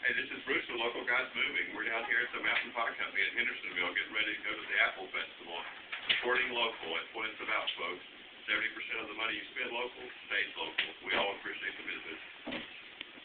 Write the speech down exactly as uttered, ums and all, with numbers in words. Hey, this is Bruce from Local Guys Moving. We're down here at the Mountain Pie Company in Hendersonville getting ready to go to the Apple Festival. Supporting local, that's what it's about, folks. seventy percent of the money you spend local stays local. We all appreciate the business.